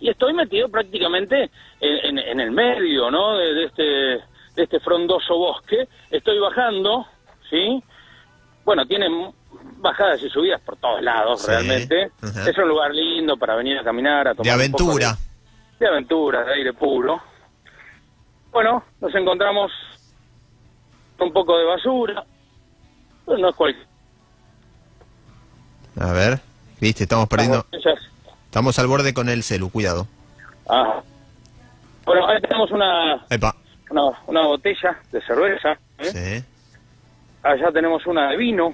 Y estoy metido prácticamente en el medio, ¿no? de este frondoso bosque. Estoy bajando, ¿sí? Bueno, tienen bajadas y subidas por todos lados, sí. Realmente. Uh-huh. Es un lugar lindo para venir a caminar, a tomar de aventura. Un poco de aventura, de aire puro. Bueno, nos encontramos con un poco de basura. Pues no es cualquier... A ver, viste, estamos perdiendo... Estamos al borde con el celu, cuidado. Ah. Bueno, ahí tenemos una botella de cerveza. ¿Eh? Sí. Allá tenemos una de vino.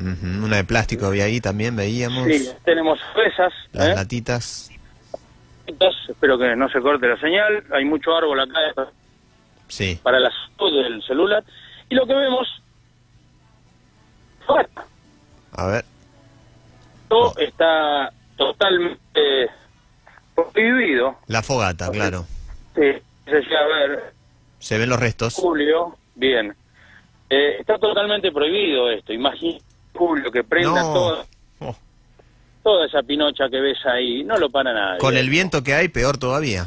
Uh-huh. Una de plástico había ahí también, veíamos. Sí, tenemos fresas. Las latitas. Espero que no se corte la señal. Hay mucho árbol acá. Sí. Para la salud del celular. Y lo que vemos... A ver. Está totalmente prohibido. La fogata, claro. Sí, se llega a ver. Se ven los restos. Julio, bien. Está totalmente prohibido esto. Imagina, Julio, que prendas toda esa pinocha que ves ahí. No lo para nadie. Con el viento que hay, peor todavía.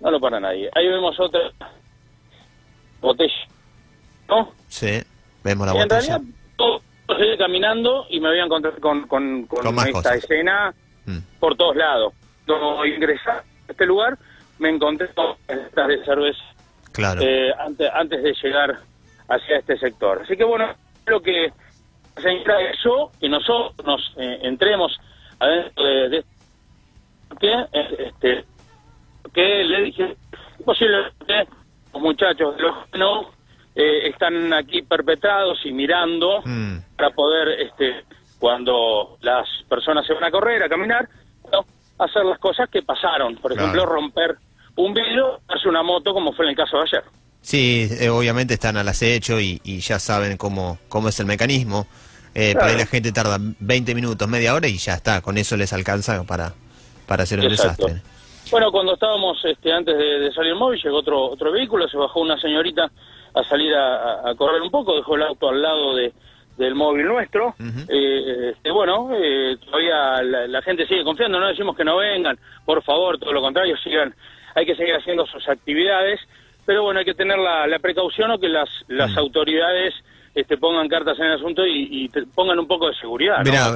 No lo para nadie. Ahí vemos otra botella, ¿no? Sí, vemos la botella. En realidad, seguí caminando y me voy a encontrar con esta escena por todos lados. Cuando ingresé a este lugar, me encontré con estas de cerveza. Claro. Antes de llegar hacia este sector. Así que bueno, lo que se interesó que nosotros nos entremos adentro de que le dije, posiblemente los muchachos de los están aquí perpetrados y mirando para poder, cuando las personas se van a correr, a caminar, bueno, hacer las cosas que pasaron. Por ejemplo, romper un vidrio, hacer una moto, como fue en el caso de ayer. Sí, obviamente están al acecho y ya saben cómo es el mecanismo. Claro. Por ahí la gente tarda 20 minutos, media hora y ya está. Con eso les alcanza para hacer un desastre. Bueno, cuando estábamos antes de salir el móvil, llegó otro vehículo, se bajó una señorita a salir a correr un poco, dejó el auto al lado del móvil nuestro. Uh-huh. Todavía la gente sigue confiando, no decimos que no vengan, por favor, todo lo contrario, sigan, hay que seguir haciendo sus actividades, pero bueno, hay que tener la precaución o que las autoridades pongan cartas en el asunto y pongan un poco de seguridad. Mirá,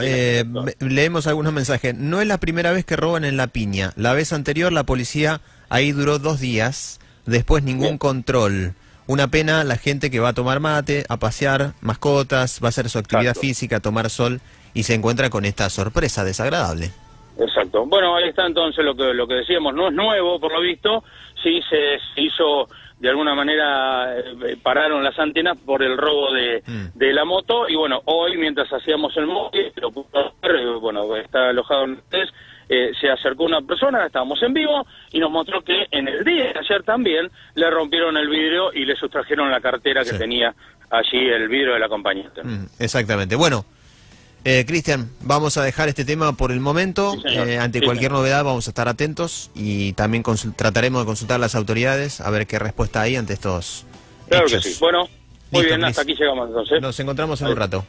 ¿no? Leemos algunos mensajes. No es la primera vez que roban en La Piña. La vez anterior la policía ahí duró 2 días, después ningún control. Una pena la gente que va a tomar mate, a pasear, mascotas, va a hacer su actividad física, tomar sol, y se encuentra con esta sorpresa desagradable. Exacto. Bueno, ahí está entonces lo que decíamos. No es nuevo, por lo visto. Sí se hizo, de alguna manera, pararon las antenas por el robo de la moto. Y bueno, hoy, mientras hacíamos el móvil, lo pude ver, bueno, está alojado en ustedes, se acercó una persona, estábamos en vivo, y nos mostró que en el día de ayer también le rompieron el vidrio y le sustrajeron la cartera que tenía allí, el vidrio de la compañía. Exactamente. Bueno, Cristian, vamos a dejar este tema por el momento. Sí, ante cualquier novedad vamos a estar atentos y también trataremos de consultar a las autoridades a ver qué respuesta hay ante estos hechos. Claro que sí. Bueno, muy bien, hasta aquí llegamos entonces. Nos encontramos en un rato.